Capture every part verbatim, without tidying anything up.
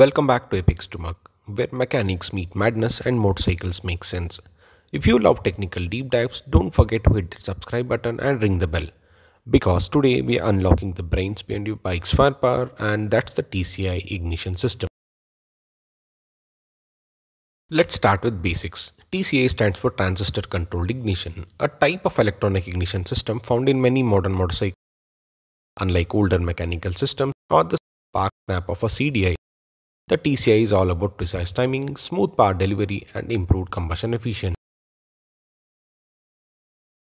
Welcome back to Apex two M U C, where mechanics meet madness and motorcycles make sense. If you love technical deep dives, don't forget to hit the subscribe button and ring the bell, because today we are unlocking the brains behind your bike's firepower, and that's the T C I ignition system. Let's start with basics. T C I stands for transistor controlled ignition, a type of electronic ignition system found in many modern motorcycles. Unlike older mechanical systems or the spark snap of a C D I, the T C I is all about precise timing, smooth power delivery, and improved combustion efficiency.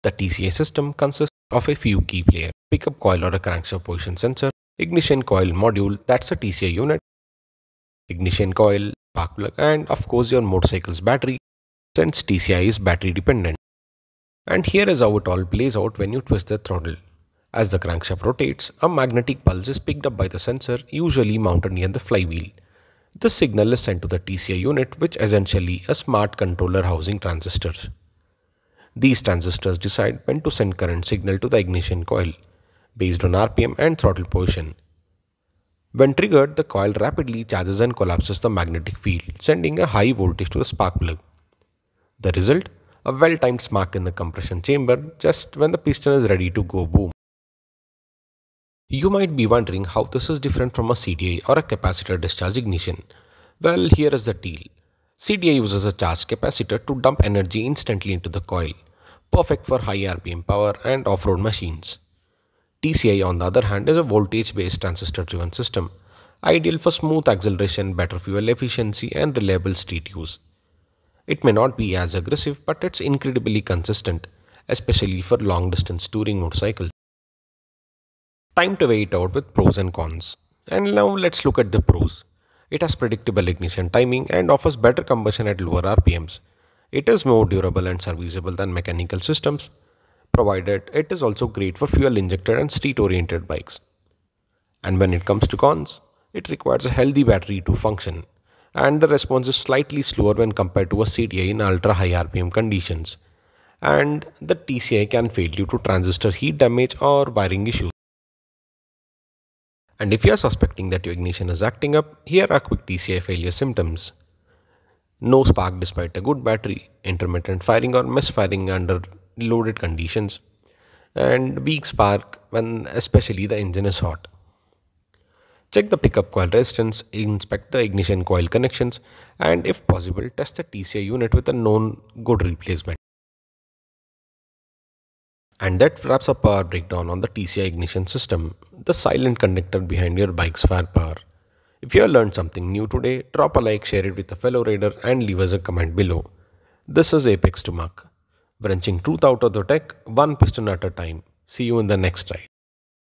The T C I system consists of a few key players: pickup coil or a crankshaft position sensor, ignition coil module, that's a T C I unit, ignition coil, spark plug, and of course your motorcycle's battery, since T C I is battery dependent. And here is how it all plays out when you twist the throttle. As the crankshaft rotates, a magnetic pulse is picked up by the sensor, usually mounted near the flywheel. The signal is sent to the T C I unit, which essentially a smart controller housing transistors. These transistors decide when to send current signal to the ignition coil, based on R P M and throttle position. When triggered, the coil rapidly charges and collapses the magnetic field, sending a high voltage to the spark plug. The result? A well-timed spark in the compression chamber just when the piston is ready to go boom. You might be wondering how this is different from a C D I or a capacitor discharge ignition. Well, here is the deal. C D I uses a charged capacitor to dump energy instantly into the coil, perfect for high R P M power and off-road machines. T C I, on the other hand, is a voltage-based transistor-driven system, ideal for smooth acceleration, better fuel efficiency, and reliable street use. It may not be as aggressive, but it's incredibly consistent, especially for long-distance touring motorcycles. Time to weigh it out with pros and cons. And now let's look at the pros. It has predictable ignition timing and offers better combustion at lower R P Ms. It is more durable and serviceable than mechanical systems, provided it is also great for fuel injected and street-oriented bikes. And when it comes to cons, it requires a healthy battery to function, and the response is slightly slower when compared to a C D I in ultra-high R P M conditions. And the T C I can fail due to transistor heat damage or wiring issues. And if you are suspecting that your ignition is acting up, here are quick T C I failure symptoms. No spark despite a good battery, intermittent firing or misfiring under loaded conditions, and weak spark when especially the engine is hot. Check the pickup coil resistance, inspect the ignition coil connections, and if possible, test the T C I unit with a known good replacement. And that wraps up our breakdown on the T C I ignition system, the silent conductor behind your bike's firepower. If you have learned something new today, drop a like, share it with a fellow rider, and leave us a comment below. This is Apex two M U C, wrenching truth out of the tech, one piston at a time. See you in the next ride.